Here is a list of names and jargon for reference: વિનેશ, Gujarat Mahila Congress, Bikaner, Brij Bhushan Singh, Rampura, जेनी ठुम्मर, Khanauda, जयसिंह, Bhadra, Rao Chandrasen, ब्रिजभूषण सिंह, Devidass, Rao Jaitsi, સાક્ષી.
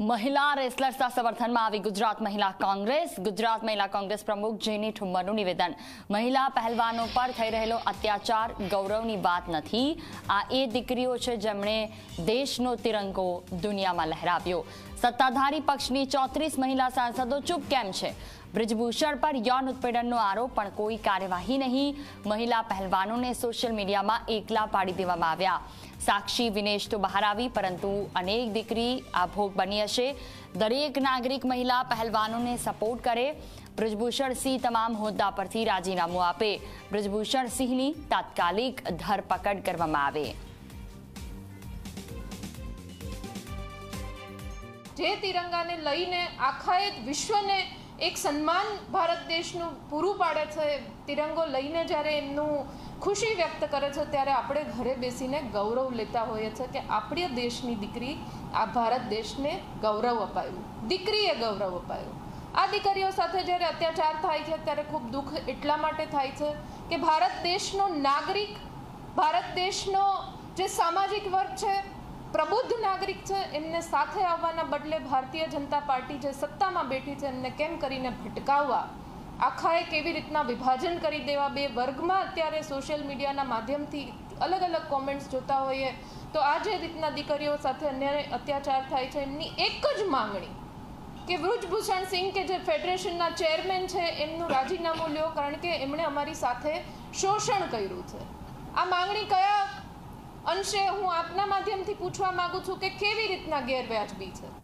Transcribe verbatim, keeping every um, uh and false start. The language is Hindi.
महिला रेसलर्सना समर्थनमा आवी गुजरात महिला कांग्रेस। गुजरात महिला कांग्रेस प्रमुख जेनी ठुम्मरनुं निवेदन। महिला पहलवानों पर थई रहेलो अत्याचार गौरवनी बात नथी, आ ए दीकरीओ छे जेमणे देशनो तिरंगो दुनियामां लहराव्यो। सत्ताधारी पक्षनी चौत्रीस महिला सांसदों चुप केम छे? ब्रिजभूषण पर यौन उत्पीड़नों आरोप पर कोई कार्यवाही नहीं। महिला पहलवानों ने सोशल मीडिया में एकला पाड़ी देवामां आव्या। साक्षी विनेश तो बहार आई, परंतु अनेक दीकरी आ भोग बनी हशे। दरेक नागरिक महिला पहलवानों ने सपोर्ट करे। ब्रिजभूषण सिंह तमाम होद्दा परथी राजीनामु आपे। ब्रिजभूषण सिंहनी तात्कालिक धरपकड़ करवामां आवे। जे तिरंगाने लईने आखा विश्वने एक सन्मान भारत देशनु पूरू पाड़े छे, तिरंगो लईने ज्यारे एमनु खुशी व्यक्त करे छे, त्यारे आपणे घरे बेसीने गौरव लेता होय छे के आपणी देशनी दीकरी आ भारत देशने गौरव अपायुं, दीकरीए गौरव अपायुं। आ दीकरीओ साथे ज्यारे अत्याचार थाय छे त्यारे खूब दुख एटला माटे थाय छे के भारत देशनो नागरिक, भारत देशनो जे सामाजिक वर्ग छे, प्रबुद्ध नागरिक छे, एमने साथे आववाना बदले भारतीय जनता पार्टी जे सत्तामां बेठी छे एमने केम करीने भटकाववा, आखाए केवी रीतना विभाजन करी देवा बे वर्गमां। अत्यारे सोशल मीडियाना माध्यमथी अलग अलग कॉमेंट्स जोता होईए तो आ जे रीतना दीकरीओ साथे अन्याय अत्याचार थाय छे एमनी एक ज मांगणी के ब्रिजभूषण सिंह के जे फेडरेशनना चेरमेन छे एमनुं राजीनामुं ल्यो, कारण के एमणे अमारी साथे शोषण कर्युं छे। आ मांगणी कया अंशे हूँ आपना माध्यमथी पूछवा मांगू छूं के केवी रीतना गैरव्याजबी छे।